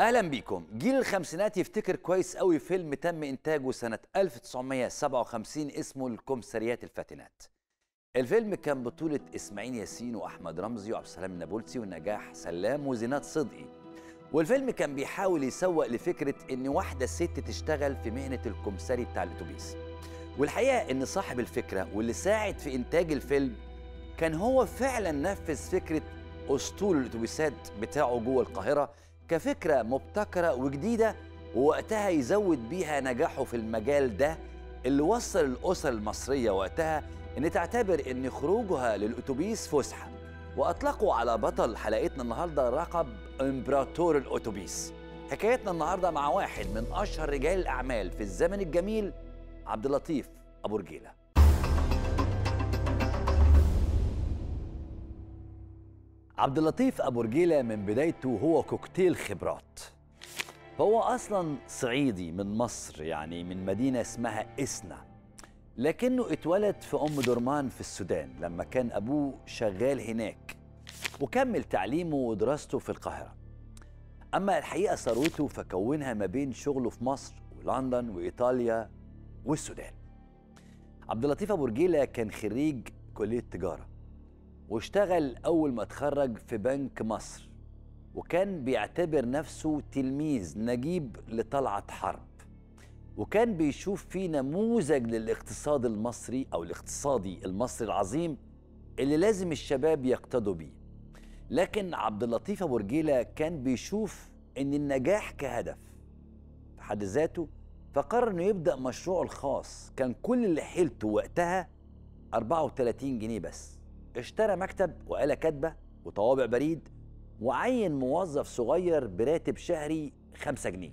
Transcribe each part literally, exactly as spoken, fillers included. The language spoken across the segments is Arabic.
اهلا بيكم. جيل الخمسينات يفتكر كويس قوي فيلم تم انتاجه سنه ألف وتسعمائة وسبعة وخمسين اسمه الكومساريات الفاتنات. الفيلم كان بطوله اسماعيل ياسين واحمد رمزي وعبد السلام النابلسي ونجاح سلام وزينات صدقي، والفيلم كان بيحاول يسوق لفكره ان واحده ست تشتغل في مهنه الكومساري بتاع الاتوبيس. والحقيقه ان صاحب الفكره واللي ساعد في انتاج الفيلم كان هو فعلا نفذ فكره اسطول الاتوبيسات بتاعه جوه القاهره كفكرة مبتكرة وجديدة، ووقتها يزود بيها نجاحه في المجال ده اللي وصل الأسر المصرية وقتها إن تعتبر إن خروجها للأتوبيس فسحة. وأطلقوا على بطل حلقتنا النهاردة لقب إمبراطور الأتوبيس. حكايتنا النهاردة مع واحد من أشهر رجال الأعمال في الزمن الجميل، عبد اللطيف أبو رجيلة. عبد اللطيف أبو رجيلة من بدايته هو كوكتيل خبرات. فهو أصلاً صعيدي من مصر، يعني من مدينة اسمها إسنا، لكنه اتولد في أم درمان في السودان لما كان أبوه شغال هناك، وكمل تعليمه ودراسته في القاهرة. أما الحقيقة ثروته فكونها ما بين شغله في مصر ولندن وإيطاليا والسودان. عبد اللطيف أبو رجيلة كان خريج كلية تجارة، واشتغل أول ما اتخرج في بنك مصر، وكان بيعتبر نفسه تلميذ نجيب لطلعت حرب، وكان بيشوف فيه نموذج للاقتصاد المصري أو الاقتصادي المصري العظيم اللي لازم الشباب يقتدوا بيه. لكن عبد اللطيف أبو رجيلة كان بيشوف إن النجاح كهدف في حد ذاته، فقرر إنه يبدأ مشروعه الخاص. كان كل اللي حيلته وقتها أربعة وثلاثين جنيه بس. اشترى مكتب وآلة كاتبة وطوابع بريد، وعين موظف صغير براتب شهري خمسة جنيه،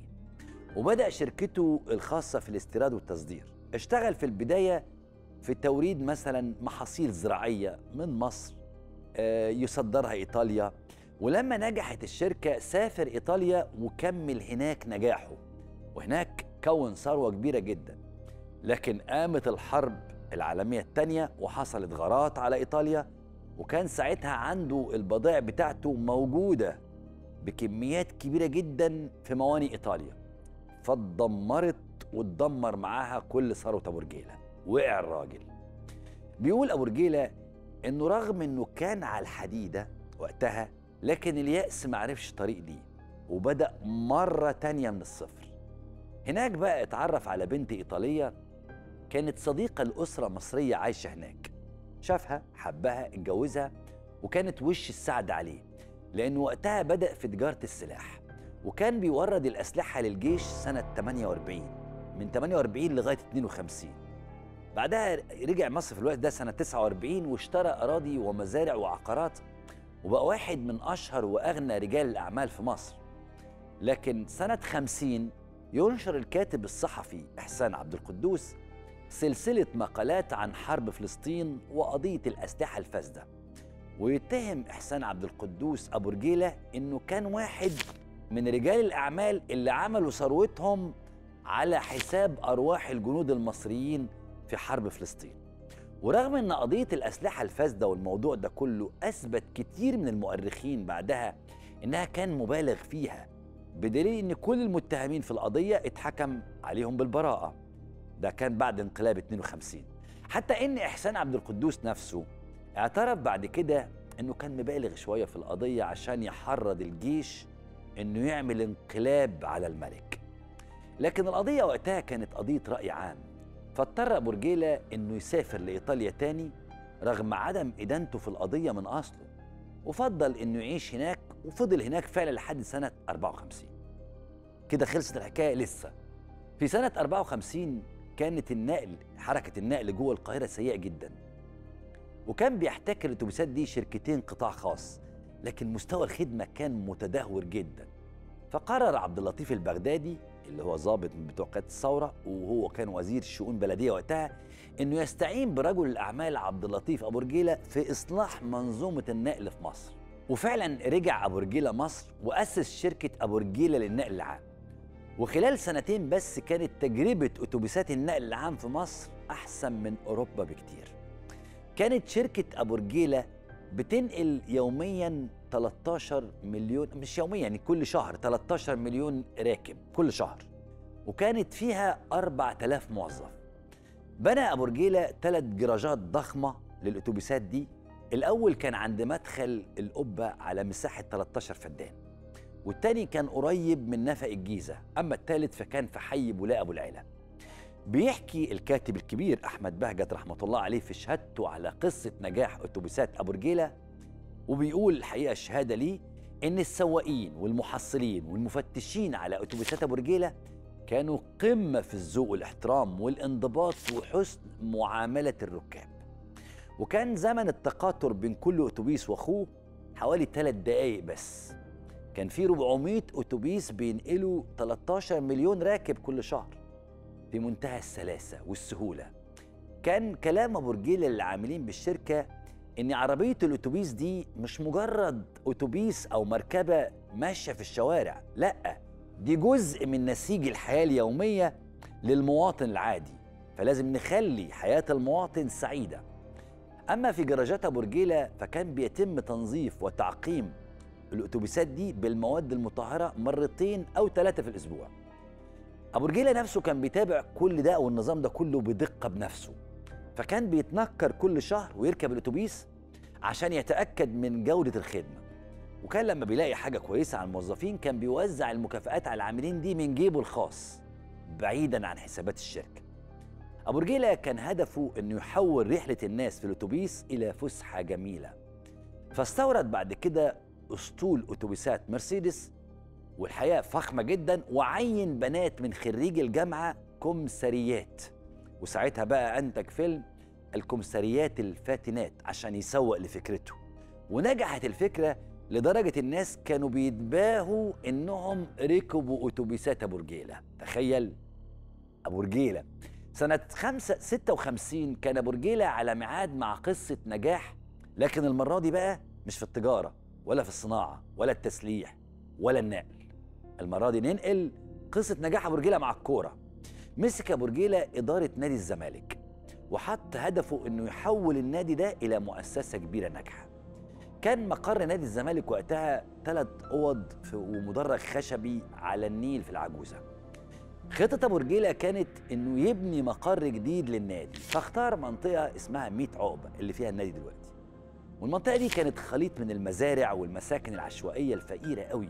وبدأ شركته الخاصة في الاستيراد والتصدير. اشتغل في البداية في توريد مثلا محاصيل زراعية من مصر يصدرها إيطاليا، ولما نجحت الشركة سافر إيطاليا وكمل هناك نجاحه، وهناك كون ثروة كبيرة جدا. لكن قامت الحرب العالمية الثانية وحصلت غارات على إيطاليا، وكان ساعتها عنده البضائع بتاعته موجودة بكميات كبيرة جدا في موانئ إيطاليا، فاتدمرت واتدمر معاها كل ثروة أبو رجيلة. وقع الراجل. بيقول أبو رجيلة إنه رغم إنه كان على الحديدة وقتها، لكن اليأس معرفش طريق ليه، وبدأ مرة تانية من الصفر. هناك بقى اتعرف على بنت إيطالية كانت صديقة لأسرة مصرية عايشة هناك، شافها حبها اتجوزها، وكانت وش السعد عليه لأنه وقتها بدأ في تجارة السلاح، وكان بيورد الأسلحة للجيش سنة ثمانية وأربعين، من ثمانية وأربعين لغاية اثنين وخمسين. بعدها رجع مصر في الوقت ده سنة تسعة وأربعين، واشترى أراضي ومزارع وعقارات، وبقى واحد من أشهر وأغنى رجال الأعمال في مصر. لكن سنة خمسين ينشر الكاتب الصحفي إحسان عبد القدوس سلسلة مقالات عن حرب فلسطين وقضية الأسلحة الفاسدة، ويتهم إحسان عبد القدوس أبو رجيلة إنه كان واحد من رجال الأعمال اللي عملوا ثروتهم على حساب أرواح الجنود المصريين في حرب فلسطين. ورغم إن قضية الأسلحة الفاسدة والموضوع ده كله أثبت كتير من المؤرخين بعدها إنها كان مبالغ فيها، بدليل إن كل المتهمين في القضية اتحكم عليهم بالبراءة. ده كان بعد انقلاب اثنين وخمسين، حتى ان احسان عبد القدوس نفسه اعترف بعد كده انه كان مبالغ شويه في القضيه عشان يحرض الجيش انه يعمل انقلاب على الملك. لكن القضيه وقتها كانت قضيه راي عام، فاضطر ابو رجيلة انه يسافر لايطاليا تاني رغم عدم ادانته في القضيه من اصله، وفضل انه يعيش هناك، وفضل هناك فعلا لحد سنه أربعة وخمسين. كده خلصت الحكايه؟ لسه. في سنه أربعة وخمسين كانت النقل حركة النقل جوه القاهرة سيئة جدا، وكان بيحتكر الاتوبيسات دي شركتين قطاع خاص، لكن مستوى الخدمة كان متدهور جدا. فقرر عبد اللطيف البغدادي اللي هو ضابط من بتوع قيادة الثورة، وهو كان وزير شؤون بلدية وقتها، إنه يستعين برجل الأعمال عبد اللطيف أبو رجيلة في إصلاح منظومة النقل في مصر. وفعلا رجع أبو رجيلة مصر وأسس شركة أبو رجيلة للنقل العام. وخلال سنتين بس كانت تجربة أتوبيسات النقل العام في مصر أحسن من أوروبا بكتير. كانت شركة أبو رجيلة بتنقل يوميا تلتاشر مليون، مش يوميا يعني كل شهر تلتاشر مليون راكب كل شهر، وكانت فيها أربعة آلاف موظف. بنى أبو رجيلة ثلاث جراجات ضخمة للأتوبيسات دي. الأول كان عند مدخل القبة على مساحة تلتاشر فدان، والتاني كان قريب من نفق الجيزة، أما التالت فكان في حي بولاء أبو العلا. بيحكي الكاتب الكبير أحمد بهجت رحمة الله عليه في شهادته على قصة نجاح أتوبيسات أبو رجيلة، وبيقول الحقيقة الشهادة ليه إن السواقين والمحصلين والمفتشين على أتوبيسات أبو رجيلة كانوا قمة في الذوق والاحترام والانضباط وحسن معاملة الركاب. وكان زمن التقاطر بين كل أتوبيس وأخوه حوالي تلات دقايق بس. كان في أربعمية أتوبيس بينقلوا تلتاشر مليون راكب كل شهر، في منتهى السلاسة والسهولة. كان كلام أبو رجيلة للعاملين بالشركة إن عربية الأتوبيس دي مش مجرد أتوبيس أو مركبة ماشية في الشوارع، لأ، دي جزء من نسيج الحياة اليومية للمواطن العادي، فلازم نخلي حياة المواطن سعيدة. أما في جراجات أبو رجيلة فكان بيتم تنظيف وتعقيم الأتوبيسات دي بالمواد المطهرة مرتين أو ثلاثة في الأسبوع. أبو رجيلة نفسه كان بيتابع كل ده والنظام ده كله بدقة بنفسه، فكان بيتنكر كل شهر ويركب الأتوبيس عشان يتأكد من جودة الخدمة. وكان لما بيلاقي حاجة كويسة على الموظفين كان بيوزع المكافآت على العاملين دي من جيبه الخاص بعيداً عن حسابات الشركة. أبو رجيلة كان هدفه إنه يحول رحلة الناس في الأتوبيس إلى فسحة جميلة، فاستورد بعد كده أسطول أتوبيسات مرسيدس والحقيقة فخمة جداً، وعين بنات من خريج الجامعة كومساريات، وساعتها بقى أنتج فيلم الكومساريات الفاتنات عشان يسوق لفكرته. ونجحت الفكرة لدرجة الناس كانوا بيتباهوا إنهم ركبوا أتوبيسات أبو رجيلة. تخيل أبو رجيلة سنة ستة وخمسين كان أبو رجيلة على ميعاد مع قصة نجاح، لكن المرة دي بقى مش في التجارة ولا في الصناعة ولا التسليح ولا النقل، المرة دي ننقل قصة نجاح أبو رجيلة مع الكورة. مسك أبو رجيلة إدارة نادي الزمالك وحط هدفه إنه يحول النادي ده إلى مؤسسة كبيرة ناجحة. كان مقر نادي الزمالك وقتها ثلاث أوض ومدرج خشبي على النيل في العجوزة. خطة أبو رجيلة كانت إنه يبني مقر جديد للنادي، فاختار منطقة اسمها مية عقبة اللي فيها النادي دلوقتي. والمنطقة دي كانت خليط من المزارع والمساكن العشوائية الفقيرة قوي.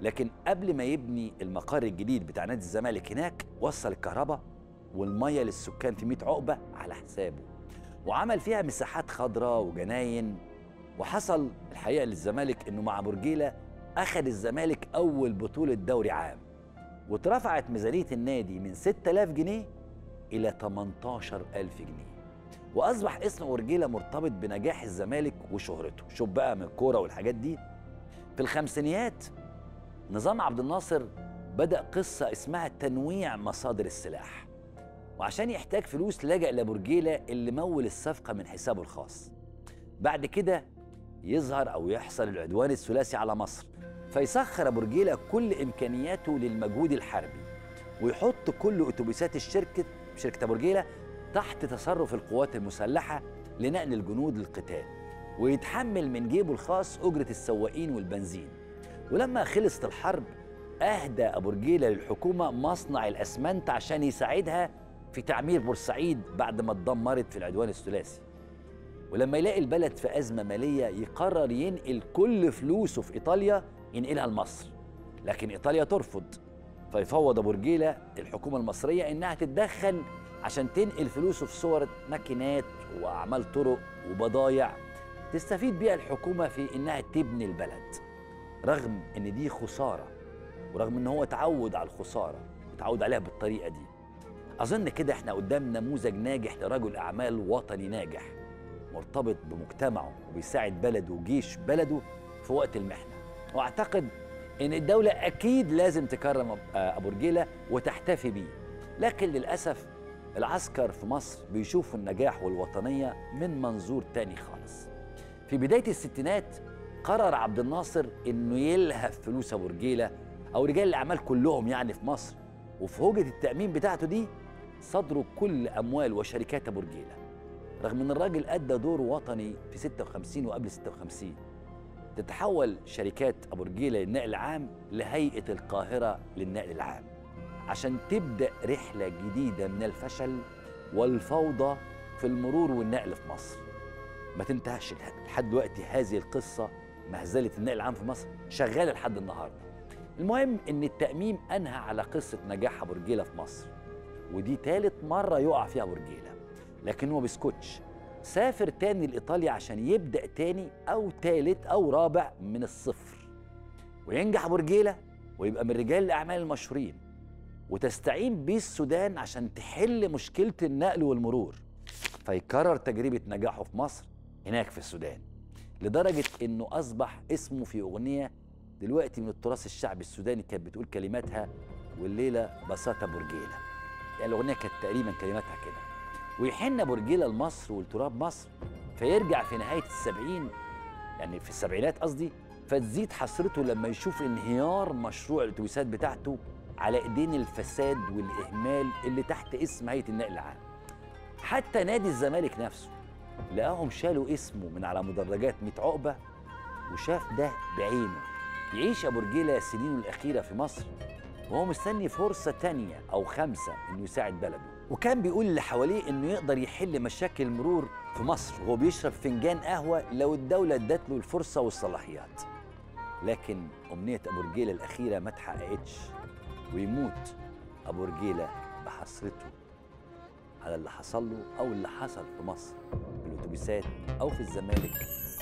لكن قبل ما يبني المقر الجديد بتاع نادي الزمالك هناك، وصل الكهرباء والمية للسكان في مية عقبة على حسابه، وعمل فيها مساحات خضراء وجناين. وحصل الحقيقة للزمالك إنه مع أبو رجيلة أخذ الزمالك أول بطولة دوري عام، واترفعت ميزانية النادي من ستة آلاف جنيه إلى تمنتاشر ألف جنيه، وأصبح اسم أبو رجيلة مرتبط بنجاح الزمالك وشهرته. شوف بقى من الكورة والحاجات دي. في الخمسينيات نظام عبد الناصر بدأ قصة اسمها تنويع مصادر السلاح، وعشان يحتاج فلوس لجأ لأبو رجيلة اللي مول الصفقة من حسابه الخاص. بعد كده يظهر أو يحصل العدوان الثلاثي على مصر، فيسخر أبو رجيلة كل إمكانياته للمجهود الحربي، ويحط كل أتوبيسات الشركة شركة أبو رجيلة تحت تصرف القوات المسلحة لنقل الجنود للقتال، ويتحمل من جيبه الخاص أجرة السواقين والبنزين. ولما خلصت الحرب أهدى أبو رجيلة للحكومة مصنع الأسمنت عشان يساعدها في تعمير بورسعيد بعد ما اتدمرت في العدوان الثلاثي. ولما يلاقي البلد في أزمة مالية يقرر ينقل كل فلوسه في إيطاليا ينقلها لمصر، لكن إيطاليا ترفض، فيفوض أبو رجيلة الحكومة المصرية إنها تتدخل عشان تنقل فلوسه في صور ماكينات وأعمال طرق وبضايع تستفيد بيها الحكومة في إنها تبني البلد، رغم إن دي خسارة، ورغم إن هو اتعود على الخسارة، اتعود عليها بالطريقة دي. أظن كده إحنا قدام نموذج ناجح لرجل أعمال وطني ناجح، مرتبط بمجتمعه وبيساعد بلده وجيش بلده في وقت المحنة. واعتقد ان الدولة اكيد لازم تكرم أبو رجيلة وتحتفي بيه، لكن للأسف العسكر في مصر بيشوفوا النجاح والوطنية من منظور تاني خالص. في بداية الستينات قرر عبد الناصر انه يلهف فلوس أبو رجيلة او رجال الاعمال كلهم يعني في مصر، وفي هوجة التأمين بتاعته دي صدروا كل اموال وشركات أبو رجيلة. رغم ان الراجل ادى دور وطني في ستة وخمسين وقبل ستة وخمسين. تتحول شركات ابو رجيلة للنقل العام لهيئة القاهرة للنقل العام عشان تبدأ رحلة جديدة من الفشل والفوضى في المرور والنقل في مصر. ما تنتهش لحد دلوقتي هذه القصة، مهزلة النقل العام في مصر شغالة لحد النهارده. المهم ان التأميم انهى على قصة نجاح ابو رجيلة في مصر، ودي ثالث مرة يقع فيها ابو رجيلة، لكن هو بيسكتش. سافر تاني لإيطاليا عشان يبدأ تاني أو تالت أو رابع من الصفر، وينجح أبو رجيلة ويبقى من رجال الأعمال المشهورين، وتستعين بيه السودان عشان تحل مشكلة النقل والمرور، فيكرر تجربة نجاحه في مصر هناك في السودان، لدرجة إنه أصبح اسمه في أغنية دلوقتي من التراث الشعبي السوداني كانت بتقول كلماتها والليلة بساطة أبو رجيلة. يعني الأغنية كانت تقريبا كلماتها كده. ويحن أبو رجيلة لمصر ولتراب مصر، فيرجع في نهاية السبعين يعني في السبعينات قصدي، فتزيد حسرته لما يشوف انهيار مشروع الأتوبيسات بتاعته على إيدين الفساد والإهمال اللي تحت اسم هيئة النقل العام. حتى نادي الزمالك نفسه لقاهم شالوا اسمه من على مدرجات مية عقبة، وشاف ده بعينه. يعيش أبو رجيلة سنينه الأخيرة في مصر وهو مستني فرصة تانية أو خمسة إنه يساعد بلده، وكان بيقول اللي حواليه انه يقدر يحل مشاكل المرور في مصر وهو بيشرب فنجان قهوه لو الدوله ادت له الفرصه والصلاحيات. لكن امنيه ابو رجيلة الاخيره ما اتحققتش، ويموت ابو رجيلة بحسرته على اللي حصل له او اللي حصل في مصر في الاتوبيسات او في الزمالك